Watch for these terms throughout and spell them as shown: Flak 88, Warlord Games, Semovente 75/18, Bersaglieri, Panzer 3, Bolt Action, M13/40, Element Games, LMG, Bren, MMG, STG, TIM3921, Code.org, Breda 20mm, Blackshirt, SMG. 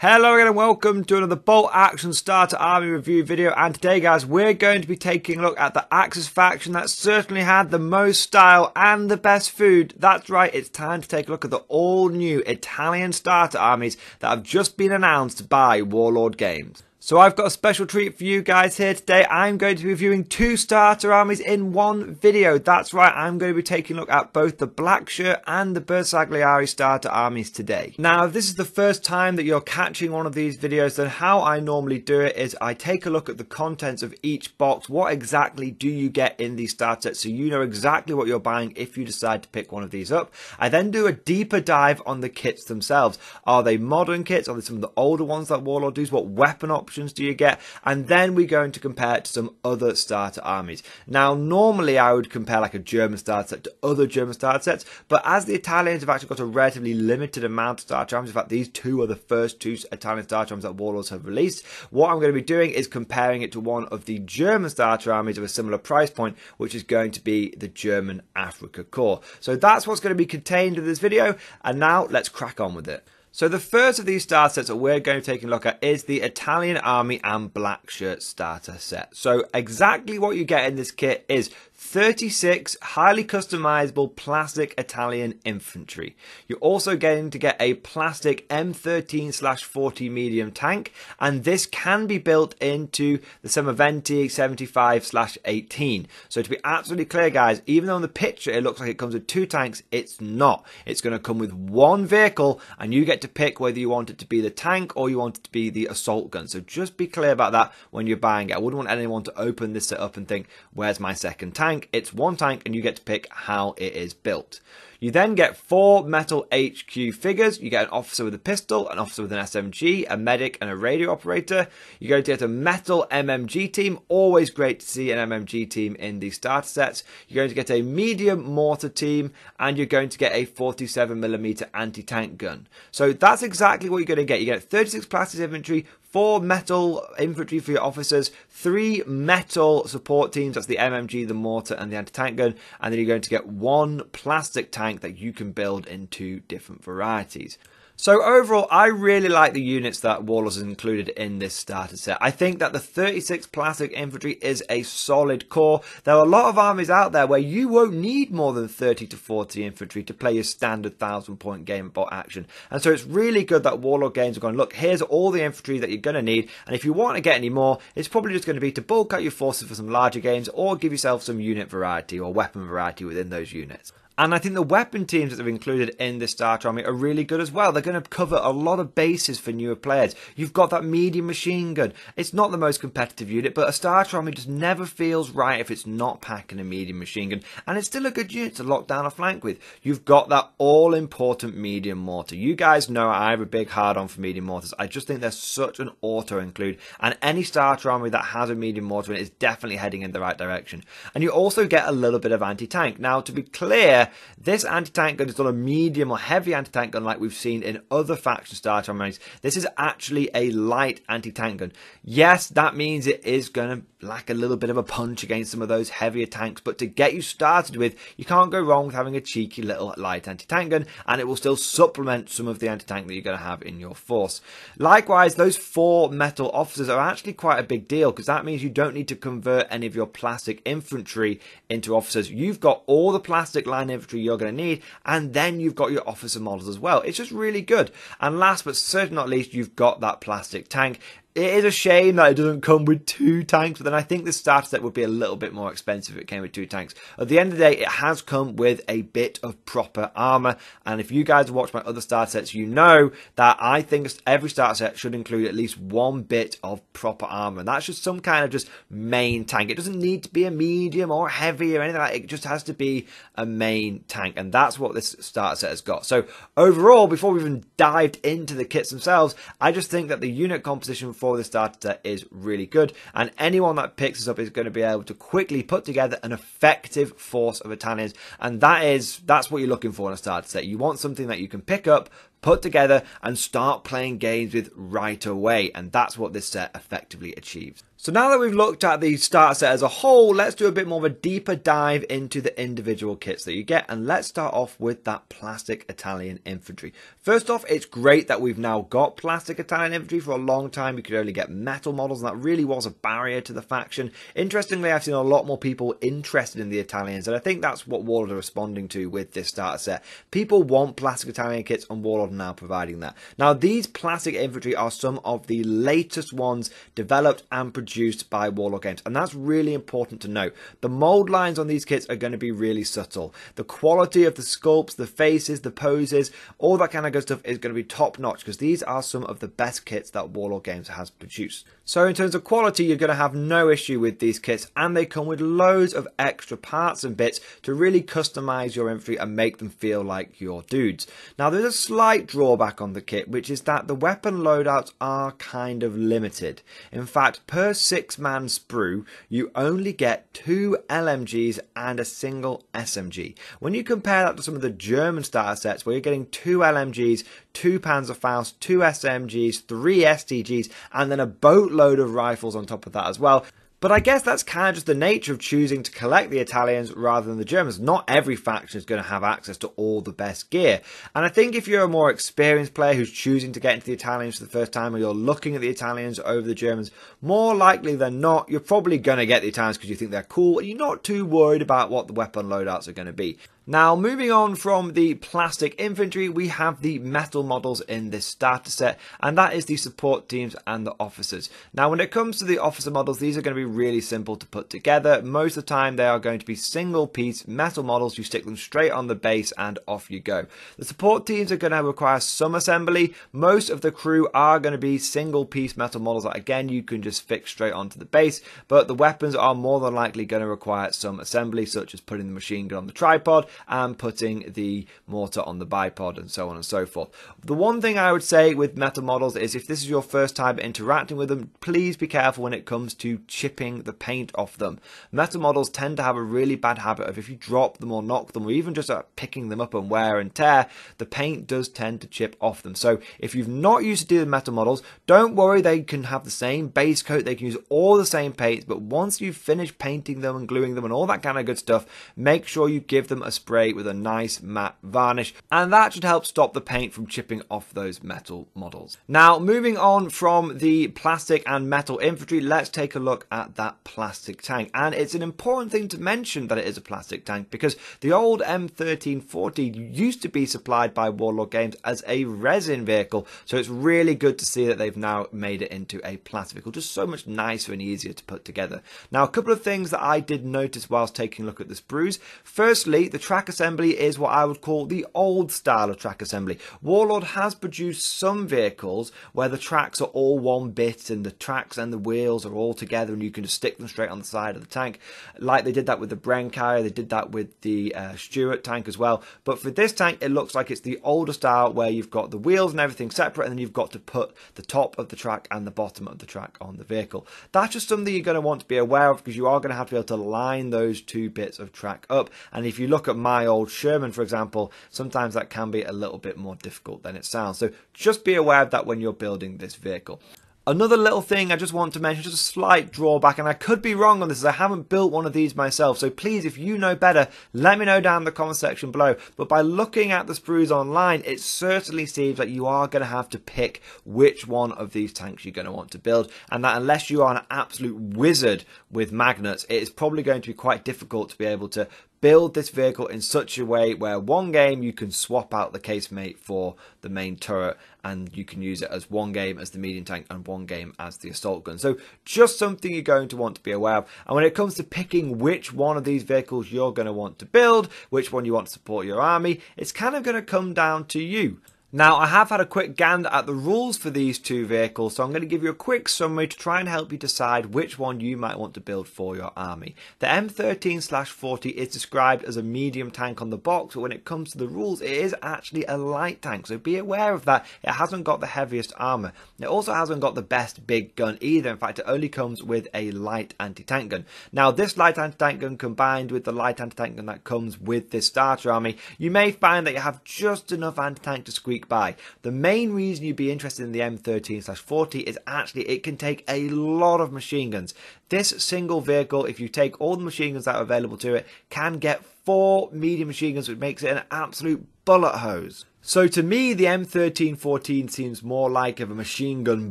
Hello again and welcome to another Bolt Action Starter Army review video, and today guys we're going to be taking a look at the Axis faction that certainly had the most style and the best food. That's right, it's time to take a look at the all new Italian starter armies that have just been announced by Warlord Games. So I've got a special treat for you guys here today. I'm going to be reviewing two starter armies in one video. That's right, I'm going to be taking a look at both the Blackshirt and the Bersaglieri starter armies today. Now, if this is the first time that you're catching one of these videos, then how I normally do it is I take a look at the contents of each box. What exactly do you get in these starter sets, so you know exactly what you're buying if you decide to pick one of these up. I then do a deeper dive on the kits themselves. Are they modern kits? Are they some of the older ones that Warlord uses? What weapon options do you get? And then we're going to compare it to some other starter armies. Now, normally I would compare like a German starter set to other German starter sets, but as the Italians have actually got a relatively limited amount of starter armies, in fact these two are the first two Italian starter armies that Warlords have released, what I'm going to be doing is comparing it to one of the German starter armies of a similar price point, which is going to be the German Africa Corps. So that's what's going to be contained in this video, and now let's crack on with it. So the first of these starter sets that we're going to take a look at is the Italian Army and Blackshirt starter set. So exactly what you get in this kit is 36 highly customizable plastic Italian infantry. You're also going to get a plastic M13/40 medium tank, and this can be built into the Semovente 75/18. So to be absolutely clear guys, even though on the picture it looks like it comes with two tanks, it's not. It's going to come with one vehicle, and you get to pick whether you want it to be the tank or you want it to be the assault gun. So just be clear about that when you're buying it. I wouldn't want anyone to open this set up and think, where's my second tank? It's one tank, and you get to pick how it is built. You then get four metal HQ figures. You get an officer with a pistol, an officer with an SMG, a medic, and a radio operator. You're going to get a metal MMG team. Always great to see an MMG team in these starter sets. You're going to get a medium mortar team, and you're going to get a 47mm anti-tank gun. So that's exactly what you're going to get. You get 36 plastic infantry, four metal infantry for your officers, three metal support teams. That's the MMG, the mortar, and the anti-tank gun. And then you're going to get one plastic tank that you can build in two different varieties. So overall, I really like the units that Warlords has included in this starter set. I think that the 36 plastic infantry is a solid core. There are a lot of armies out there where you won't need more than 30 to 40 infantry to play your standard 1,000-point game about action. And so it's really good that Warlord Games are going, look, here's all the infantry that you're going to need, and if you want to get any more, it's probably just going to be to bulk out your forces for some larger games or give yourself some unit variety or weapon variety within those units. And I think the weapon teams that they've included in this starter army are really good as well. They're going to cover a lot of bases for newer players. You've got that medium machine gun. It's not the most competitive unit, but a starter army just never feels right if it's not packing a medium machine gun. And it's still a good unit to lock down a flank with. You've got that all-important medium mortar. You guys know I have a big hard-on for medium mortars. I just think they're such an auto-include. And any starter army that has a medium mortar in it is definitely heading in the right direction. And you also get a little bit of anti-tank. Now, to be clear, this anti-tank gun is not a medium or heavy anti-tank gun like we've seen in other faction starter armies. This is actually a light anti-tank gun. Yes, that means it is going to lack a little bit of a punch against some of those heavier tanks, but to get you started with, you can't go wrong with having a cheeky little light anti-tank gun, and it will still supplement some of the anti-tank that you're going to have in your force. Likewise, those four metal officers are actually quite a big deal, because that means you don't need to convert any of your plastic infantry into officers. You've got all the plastic line infantry you're going to need, and then you've got your officer models as well. It's just really good. And last but certainly not least, you've got that plastic tank. It is a shame that it doesn't come with two tanks, but then I think this starter set would be a little bit more expensive if it came with two tanks. At the end of the day, it has come with a bit of proper armor, and if you guys watch my other starter sets, you know that I think every starter set should include at least one bit of proper armor, and that's just some kind of just main tank. It doesn't need to be a medium or heavy or anything like that. It just has to be a main tank, and that's what this starter set has got. So overall, before we even dived into the kits themselves, I just think that the unit composition for for this starter set is really good, and anyone that picks this up is going to be able to quickly put together an effective force of battalions, and that's what you're looking for in a starter set. You want something that you can pick up, put together, and start playing games with right away, and that's what this set effectively achieves. So now that we've looked at the starter set as a whole, let's do a bit more of a deeper dive into the individual kits that you get, and let's start off with that plastic Italian infantry. First off, it's great that we've now got plastic Italian infantry. For a long time you could only get metal models, and that really was a barrier to the faction. Interestingly, I've seen a lot more people interested in the Italians, and I think that's what Warlord are responding to with this starter set. People want plastic Italian kits, and Warlord now providing that. Now, these plastic infantry are some of the latest ones developed and produced by Warlord Games, and that's really important to know. The mold lines on these kits are going to be really subtle. The quality of the sculpts, the faces, the poses, all that kind of good stuff is going to be top notch, because these are some of the best kits that Warlord Games has produced. So in terms of quality, you're going to have no issue with these kits, and they come with loads of extra parts and bits to really customize your infantry and make them feel like your dudes. Now, there's a slight drawback on the kit, which is that the weapon loadouts are kind of limited. In fact, per 6-man sprue you only get 2 LMGs and a single SMG. When you compare that to some of the German starter sets, where you're getting 2 LMGs, 2 Panzerfausts, 2 SMGs, 3 STGs, and then a boatload of rifles on top of that as well. But I guess that's kind of just the nature of choosing to collect the Italians rather than the Germans. Not every faction is going to have access to all the best gear. And I think if you're a more experienced player who's choosing to get into the Italians for the first time, or you're looking at the Italians over the Germans, more likely than not, you're probably going to get the Italians because you think they're cool, and you're not too worried about what the weapon loadouts are going to be. Now, moving on from the plastic infantry, we have the metal models in this starter set, and that is the support teams and the officers. Now, when it comes to the officer models, these are going to be really simple to put together. Most of the time, they are going to be single-piece metal models. You stick them straight on the base, and off you go. The support teams are going to require some assembly. Most of the crew are going to be single-piece metal models that, again, you can just fix straight onto the base, but the weapons are more than likely going to require some assembly, such as putting the machine gun on the tripod, and putting the mortar on the bipod, and so on and so forth. The one thing I would say with metal models is, if this is your first time interacting with them, please be careful when it comes to chipping the paint off them. Metal models tend to have a really bad habit of, if you drop them or knock them, or even just picking them up and wear and tear, the paint does tend to chip off them. So if you've not used to dealing with metal models, don't worry, they can have the same base coat, they can use all the same paints, but once you've finished painting them and gluing them and all that kind of good stuff, make sure you give them a spray with a nice matte varnish, and that should help stop the paint from chipping off those metal models. Now, moving on from the plastic and metal infantry, let's take a look at that plastic tank. And it's an important thing to mention that it is a plastic tank, because the old M13/40 used to be supplied by Warlord Games as a resin vehicle, so it's really good to see that they've now made it into a plastic vehicle. Just so much nicer and easier to put together. Now, a couple of things that I did notice whilst taking a look at this sprues. Firstly, the track assembly is what I would call the old style of track assembly. Warlord has produced some vehicles where the tracks are all one bit, and the tracks and the wheels are all together, and you can just stick them straight on the side of the tank, like they did that with the Bren carrier, they did that with the Stuart tank as well. But for this tank, it looks like it's the older style, where you've got the wheels and everything separate, and then you've got to put the top of the track and the bottom of the track on the vehicle. That's just something you're going to want to be aware of, because you are going to have to be able to line those two bits of track up. And if you look at my old Sherman, for example, sometimes that can be a little bit more difficult than it sounds. So just be aware of that when you're building this vehicle. Another little thing I just want to mention, just a slight drawback, and I could be wrong on this, as I haven't built one of these myself, so please, if you know better, let me know down in the comment section below. But by looking at the sprues online, it certainly seems like you are going to have to pick which one of these tanks you're going to want to build, and that unless you are an absolute wizard with magnets, it is probably going to be quite difficult to be able to build this vehicle in such a way where one game you can swap out the casemate for the main turret, and you can use it as one game as the medium tank and one game as the assault gun. So just something you're going to want to be aware of. And when it comes to picking which one of these vehicles you're going to want to build, which one you want to support your army, it's kind of going to come down to you. Now, I have had a quick gander at the rules for these two vehicles, so I'm going to give you a quick summary to try and help you decide which one you might want to build for your army. The M13/40 is described as a medium tank on the box, but when it comes to the rules, it is actually a light tank, so be aware of that. It hasn't got the heaviest armour. It also hasn't got the best big gun either. In fact, it only comes with a light anti-tank gun. Now, this light anti-tank gun combined with the light anti-tank gun that comes with this starter army, you may find that you have just enough anti-tank to squeeze by. The main reason you'd be interested in the M13/40 is actually it can take a lot of machine guns. This single vehicle, if you take all the machine guns that are available to it, can get 4 medium machine guns, which makes it an absolute bullet hose. So to me, the M13/40 seems more like of a machine gun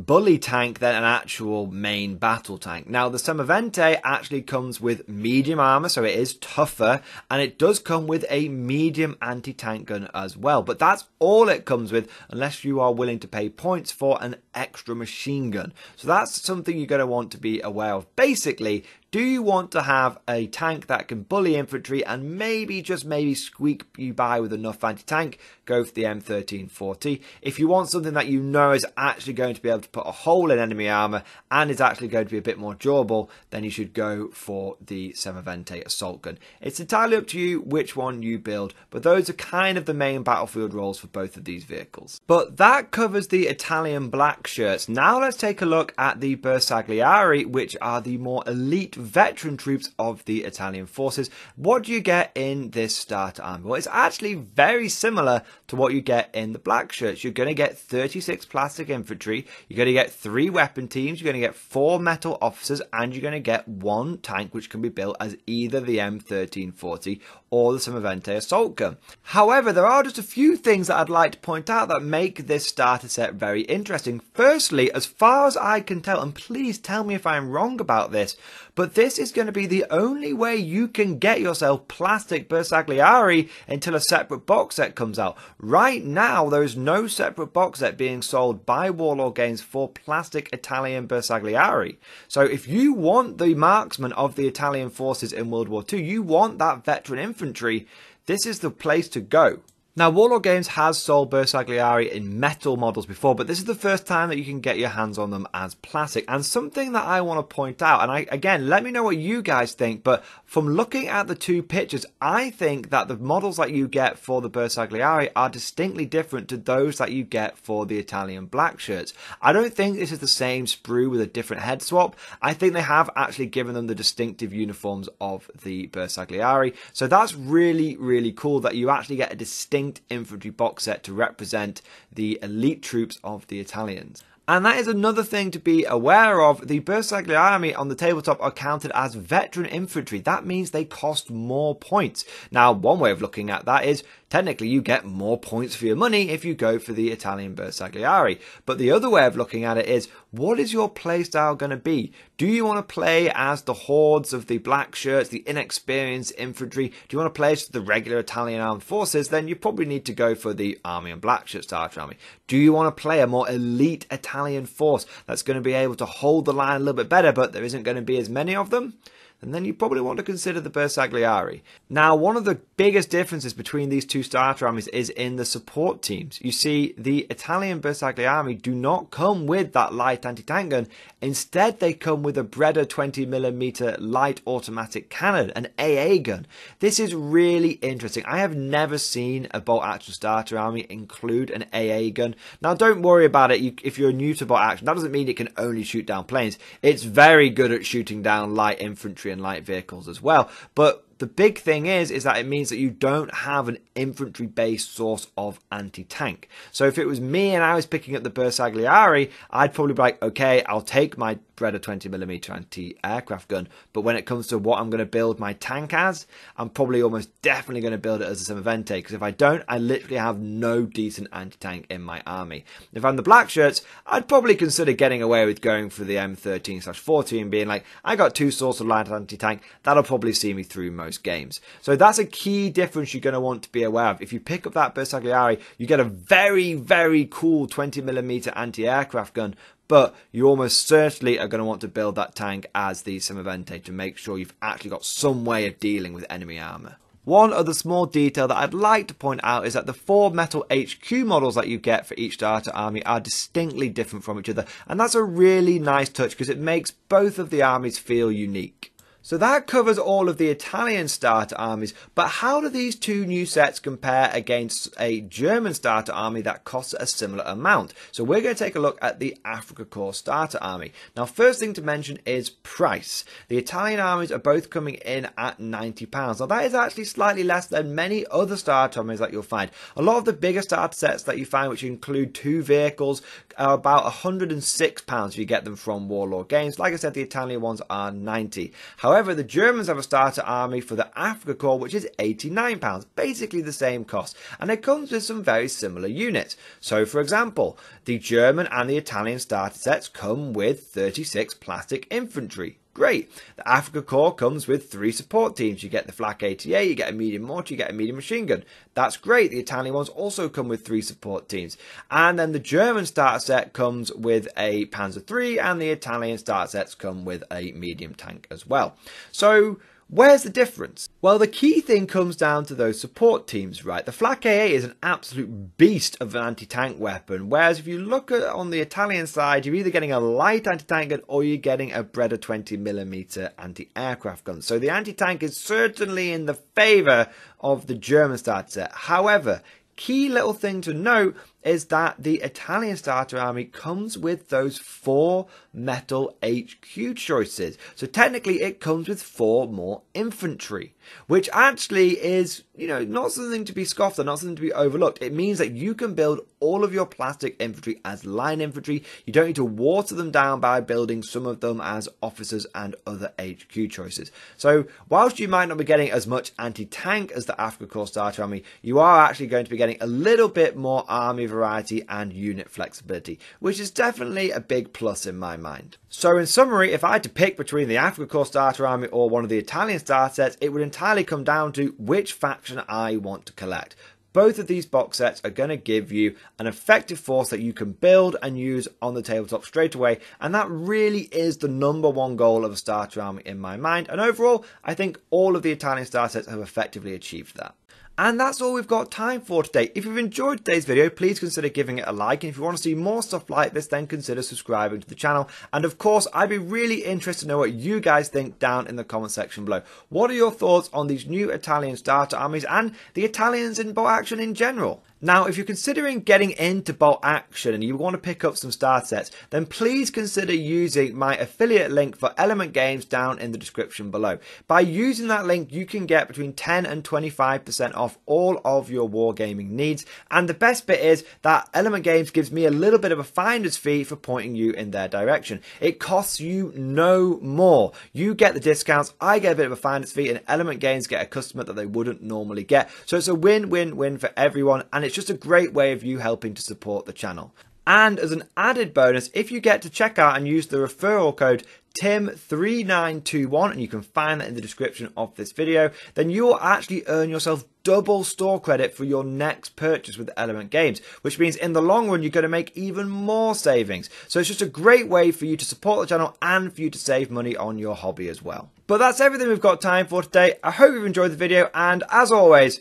bully tank than an actual main battle tank. Now, the Semovente actually comes with medium armor, so it is tougher, and it does come with a medium anti-tank gun as well. But that's all it comes with, unless you are willing to pay points for an extra machine gun. So that's something you're going to want to be aware of. Basically, do you want to have a tank that can bully infantry and maybe, just maybe, squeak you by with enough anti-tank? Go for the M13/40. If you want something that you know is actually going to be able to put a hole in enemy armour and is actually going to be a bit more durable, then you should go for the Semovente assault gun. It's entirely up to you which one you build, but those are kind of the main battlefield roles for both of these vehicles. But that covers the Italian Blackshirts. Now let's take a look at the Bersaglieri, which are the more elite veteran troops of the Italian forces. What do you get in this starter army? Well, it's actually very similar to what you get in the Blackshirts. You're going to get 36 plastic infantry, you're going to get 3 weapon teams, you're going to get 4 metal officers, and you're going to get 1 tank, which can be built as either the M13/40 or the Semovente assault gun. However, there are just a few things that I'd like to point out that make this starter set very interesting. Firstly, as far as I can tell, and please tell me if I'm wrong about this, but this is going to be the only way you can get yourself plastic Bersaglieri until a separate box set comes out. Right now, there is no separate box set being sold by Warlord Games for plastic Italian Bersaglieri. So if you want the marksman of the Italian forces in World War II, you want that veteran infantry, this is the place to go. Now, Warlord Games has sold Bersaglieri in metal models before, but this is the first time that you can get your hands on them as plastic. And something that I want to point out, and again, let me know what you guys think, but from looking at the two pictures, I think that the models that you get for the Bersaglieri are distinctly different to those that you get for the Italian Blackshirts. I don't think this is the same sprue with a different head swap. I think they have actually given them the distinctive uniforms of the Bersaglieri. So that's really, really cool that you actually get a distinct infantry box set to represent the elite troops of the Italians. And that is another thing to be aware of. The Bersaglieri on the tabletop are counted as veteran infantry. That means they cost more points. Now, one way of looking at that is technically you get more points for your money if you go for the Italian Bersaglieri. But the other way of looking at it is, what is your playstyle going to be? Do you want to play as the hordes of the Blackshirts, the inexperienced infantry? Do you want to play as the regular Italian armed forces? Then you probably need to go for the Army and Blackshirt starter army. Do you want to play a more elite Italian force that's going to be able to hold the line a little bit better, but there isn't going to be as many of them? And then you probably want to consider the Bersaglieri. Now, one of the biggest differences between these two starter armies is in the support teams. You see, the Italian Bersaglieri do not come with that light anti-tank gun. Instead, they come with a Breda 20mm light automatic cannon, an AA gun. This is really interesting. I have never seen a Bolt Action starter army include an AA gun. Now, don't worry about it if you're new to Bolt Action. That doesn't mean it can only shoot down planes. It's very good at shooting down light infantry and light vehicles as well, but the big thing is that it means that you don't have an infantry-based source of anti-tank. So if it was me and I was picking up the Bersaglieri, I'd probably be like, okay, I'll take my Breda 20mm anti-aircraft gun, but when it comes to what I'm going to build my tank as, I'm probably almost definitely going to build it as a Semovente, because if I don't, I literally have no decent anti-tank in my army. If I'm the Blackshirts, I'd probably consider getting away with going for the M13/40 and being like, I got 2 sources of light anti-tank, that'll probably see me through most games. So that's a key difference you're going to want to be aware of. If you pick up that Bersaglieri, you get a very, very cool 20mm anti-aircraft gun, but you almost certainly are going to want to build that tank as the Semovente to make sure you've actually got some way of dealing with enemy armor. One other small detail that I'd like to point out is that the four metal HQ models that you get for each starter army are distinctly different from each other, and that's a really nice touch because it makes both of the armies feel unique. So that covers all of the Italian starter armies, but how do these two new sets compare against a German starter army that costs a similar amount? So we're going to take a look at the Africa Corps starter army. Now, first thing to mention is price. The Italian armies are both coming in at £90. Now, that is actually slightly less than many other starter armies that you'll find. A lot of the bigger starter sets that you find, which include two vehicles, are about £106 if you get them from Warlord Games. Like I said, the Italian ones are £90. However, the Germans have a starter army for the Africa Corps, which is £89, basically the same cost, and it comes with some very similar units. So, for example, the German and the Italian starter sets come with 36 plastic infantry. Great. The Africa Corps comes with 3 support teams. You get the Flak 88, you get a medium mortar, you get a medium machine gun. That's great. The Italian ones also come with 3 support teams. And then the German starter set comes with a Panzer 3, and the Italian starter sets come with a medium tank as well. So, where's the difference? Well, the key thing comes down to those support teams, right? The Flak 88 is an absolute beast of an anti-tank weapon, whereas if you look at on the Italian side, you're either getting a light anti-tank gun or you're getting a Breda 20mm anti-aircraft gun. So the anti-tank is certainly in the favour of the German starter set. However, key little thing to note is that the Italian starter army comes with those 4 metal HQ choices. So technically it comes with 4 more infantry, which actually is, you know, not something to be scoffed at, not something to be overlooked. It means that you can build all of your plastic infantry as line infantry. You don't need to water them down by building some of them as officers and other HQ choices. So whilst you might not be getting as much anti-tank as the Africa Corps starter army, you are actually going to be getting a little bit more army variety and unit flexibility, which is definitely a big plus in my mind. So in summary, if I had to pick between the Africa Corps starter army or one of the Italian starter sets, it would entirely come down to which faction I want to collect. Both of these box sets are going to give you an effective force that you can build and use on the tabletop straight away, and that really is the #1 goal of a starter army in my mind, and overall I think all of the Italian starter sets have effectively achieved that. And that's all we've got time for today. If you've enjoyed today's video, please consider giving it a like. And if you want to see more stuff like this, then consider subscribing to the channel. And of course, I'd be really interested to know what you guys think down in the comment section below. What are your thoughts on these new Italian starter armies and the Italians in Bolt Action in general? Now, if you're considering getting into Bolt Action and you want to pick up some starter sets, then please consider using my affiliate link for Element Games down in the description below. By using that link, you can get between 10 and 25% off all of your wargaming needs. And the best bit is that Element Games gives me a little bit of a finder's fee for pointing you in their direction. It costs you no more. You get the discounts, I get a bit of a finder's fee, and Element Games get a customer that they wouldn't normally get. So it's a win-win-win for everyone, and it's just a great way of you helping to support the channel. And as an added bonus, if you get to checkout and use the referral code TIM3921, and you can find that in the description of this video, then you will actually earn yourself double store credit for your next purchase with Element Games, which means in the long run you're going to make even more savings. So it's just a great way for you to support the channel and for you to save money on your hobby as well. But that's everything we've got time for today. I hope you've enjoyed the video, and as always,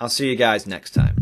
I'll see you guys next time.